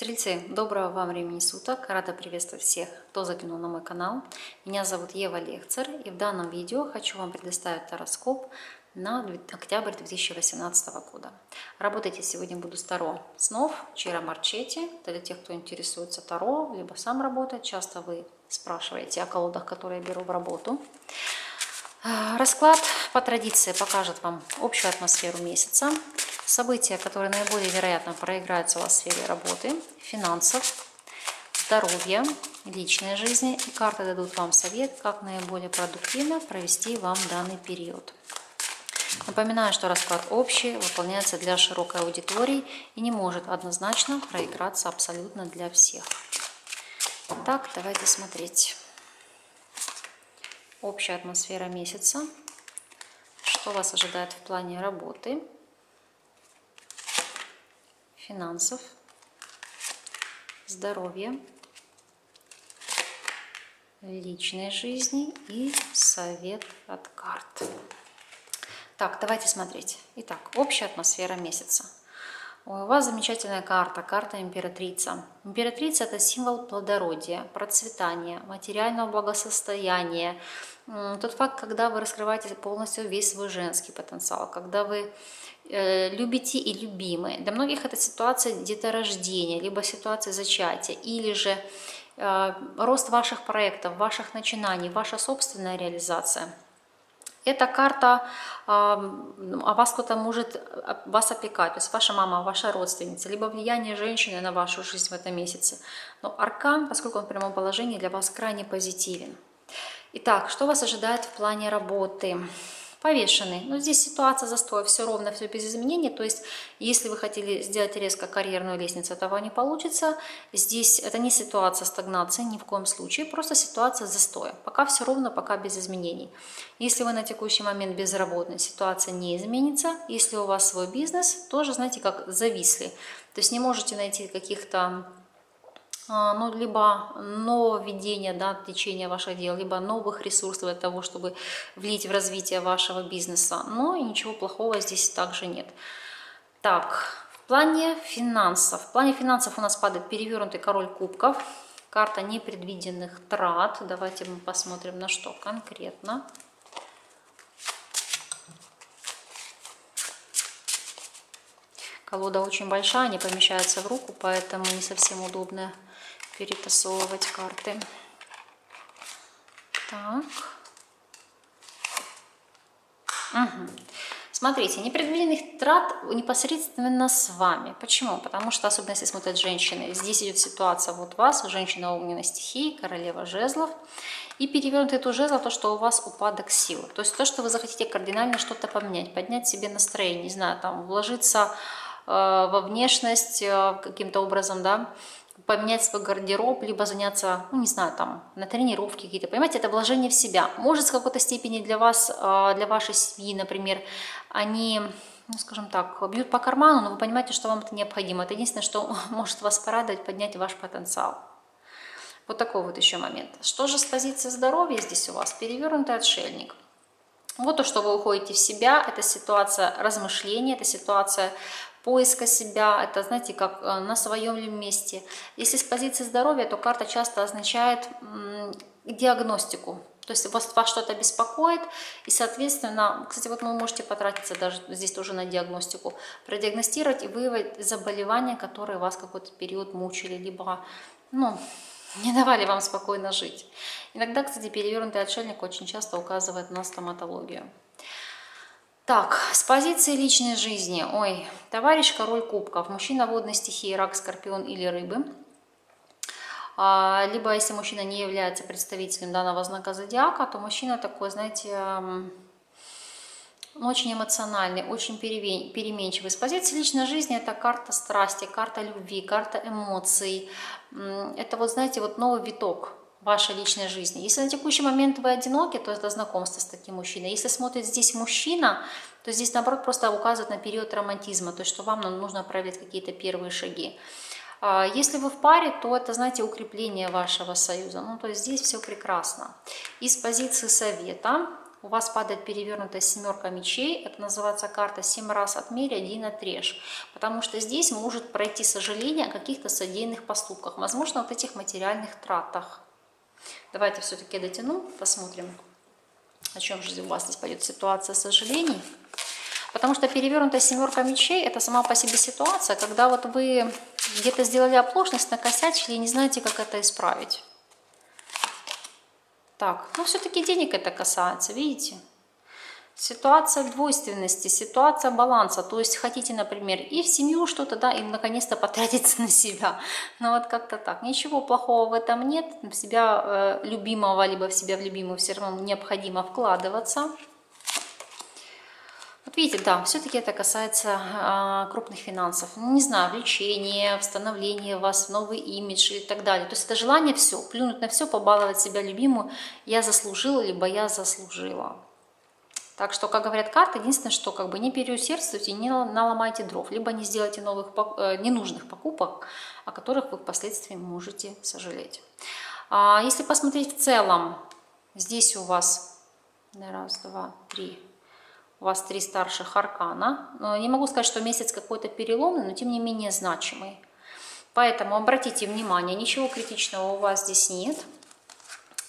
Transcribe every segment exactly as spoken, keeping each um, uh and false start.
Стрельцы, доброго вам времени суток, рада приветствовать всех, кто заглянул на мой канал. Меня зовут Ева Лехцер, и в данном видео хочу вам предоставить тароскоп на октябрь две тысячи восемнадцатого года. Работать я сегодня буду с Таро снов, Чиро Марчетти, это для тех, кто интересуется Таро, либо сам работает. Часто вы спрашиваете о колодах, которые я беру в работу. Расклад по традиции покажет вам общую атмосферу месяца, события, которые наиболее вероятно проиграются у вас в сфере работы, финансов, здоровья, личной жизни. И карты дадут вам совет, как наиболее продуктивно провести вам данный период. Напоминаю, что расклад общий, выполняется для широкой аудитории и не может однозначно проиграться абсолютно для всех. Так, давайте смотреть. Общая атмосфера месяца. Что вас ожидает в плане работы, финансов, здоровья, личной жизни и совет от карт. Так, давайте смотреть. Итак, общая атмосфера месяца. У вас замечательная карта, карта императрица. Императрица – это символ плодородия, процветания, материального благосостояния. Тот факт, когда вы раскрываете полностью весь свой женский потенциал, когда вы любите и любимы. Для многих это ситуация деторождения, либо ситуация зачатия, или же рост ваших проектов, ваших начинаний, ваша собственная реализация. Эта карта, а вас кто-то может вас опекать, то есть ваша мама, ваша родственница, либо влияние женщины на вашу жизнь в этом месяце. Но аркан, поскольку он в прямом положении, для вас крайне позитивен. Итак, что вас ожидает в плане работы? Повешенный. Но здесь ситуация застой, все ровно, все без изменений. То есть, если вы хотели сделать резко карьерную лестницу, этого не получится. Здесь это не ситуация стагнации, ни в коем случае, просто ситуация застоя. Пока все ровно, пока без изменений. Если вы на текущий момент безработны, ситуация не изменится. Если у вас свой бизнес, тоже, знаете, как зависли. То есть, не можете найти каких-то... Ну, либо нововведение, да, течения ваших дел, либо новых ресурсов для того, чтобы влить в развитие вашего бизнеса. Но и ничего плохого здесь также нет. Так, в плане финансов. В плане финансов у нас падает перевернутый король кубков. Карта непредвиденных трат. Давайте мы посмотрим, на что конкретно. Колода очень большая, не помещается в руку, поэтому не совсем удобно перетасовывать карты. Так. Угу. Смотрите, непредвиденных трат непосредственно с вами. Почему? Потому что, особенно если смотрят женщины, здесь идет ситуация вот вас, женщина огненной стихии, королева жезлов. И перевернутый эту жезл, то, что у вас упадок силы. То есть то, что вы захотите кардинально что-то поменять, поднять себе настроение, не знаю, там, вложиться э, во внешность э, каким-то образом, да, поменять свой гардероб, либо заняться, ну, не знаю, там, на тренировки какие-то, понимаете, это вложение в себя. Может, в какой-то степени для вас, для вашей семьи, например, они, ну, скажем так, бьют по карману, но вы понимаете, что вам это необходимо. Это единственное, что может вас порадовать, поднять ваш потенциал. Вот такой вот еще момент. Что же с позиции здоровья здесь у вас? Перевернутый отшельник. Вот то, что вы уходите в себя, это ситуация размышления, это ситуация поиска себя, это, знаете, как на своем ли месте. Если с позиции здоровья, то карта часто означает диагностику. То есть вас, вас что-то беспокоит, и, соответственно, кстати, вот вы можете потратиться даже здесь тоже на диагностику, продиагностировать и выявить заболевания, которые вас какой-то период мучили, либо, ну, не давали вам спокойно жить. Иногда, кстати, перевернутый отшельник очень часто указывает на стоматологию. Так, с позиции личной жизни. Ой, товарищ король кубков, мужчина водной стихии, рак, скорпион или рыбы. А, либо, если мужчина не является представителем данного знака зодиака, то мужчина такой, знаете, очень эмоциональный, очень переменчивый. С позиции личной жизни это карта страсти, карта любви, карта эмоций. Это вот, знаете, вот новый виток вашей личной жизни. Если на текущий момент вы одиноки, то это знакомство с таким мужчиной. Если смотрит здесь мужчина, то здесь, наоборот, просто указывает на период романтизма, то есть что вам нужно проявлять какие-то первые шаги. Если вы в паре, то это, знаете, укрепление вашего союза. Ну, то есть здесь все прекрасно. И с позиции совета у вас падает перевернутая семерка мечей. Это называется карта «Семь раз отмерь, один отрежь». Потому что здесь может пройти сожаление о каких-то содеянных поступках. Возможно, вот этих материальных тратах. Давайте все-таки дотяну, посмотрим, о чем же у вас здесь пойдет ситуация сожалений. Потому что перевернутая семерка мечей – это сама по себе ситуация, когда вот вы где-то сделали оплошность, накосячили и не знаете, как это исправить. Так, ну все-таки денег это касается, видите? Ситуация двойственности, ситуация баланса. То есть хотите, например, и в семью что-то, да, и наконец-то потратиться на себя. Но вот как-то так. Ничего плохого в этом нет. В себя э, любимого, либо в себя в любимую все равно необходимо вкладываться. Вот видите, да, все-таки это касается э, крупных финансов. Не знаю, влечение, восстановление вас, новый имидж и так далее. То есть это желание все, плюнуть на все, побаловать себя любимую. Я заслужила, либо я заслужила. Так что, как говорят карты, единственное, что как бы не переусердствуйте, не наломайте дров, либо не сделайте новых, ненужных покупок, о которых вы впоследствии можете сожалеть. А если посмотреть в целом, здесь у вас раз, два, три, у вас три старших аркана. Не могу сказать, что месяц какой-то переломный, но тем не менее значимый. Поэтому обратите внимание, ничего критичного у вас здесь нет.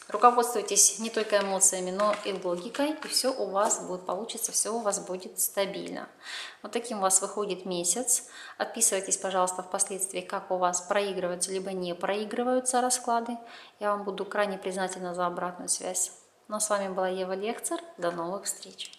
Руководствуйтесь не только эмоциями, но и логикой, и все у вас будет получиться, все у вас будет стабильно. Вот таким у вас выходит месяц. Отписывайтесь, пожалуйста, впоследствии, как у вас проигрываются, либо не проигрываются расклады. Я вам буду крайне признательна за обратную связь. Ну, а с вами была Ева Лехцер. До новых встреч!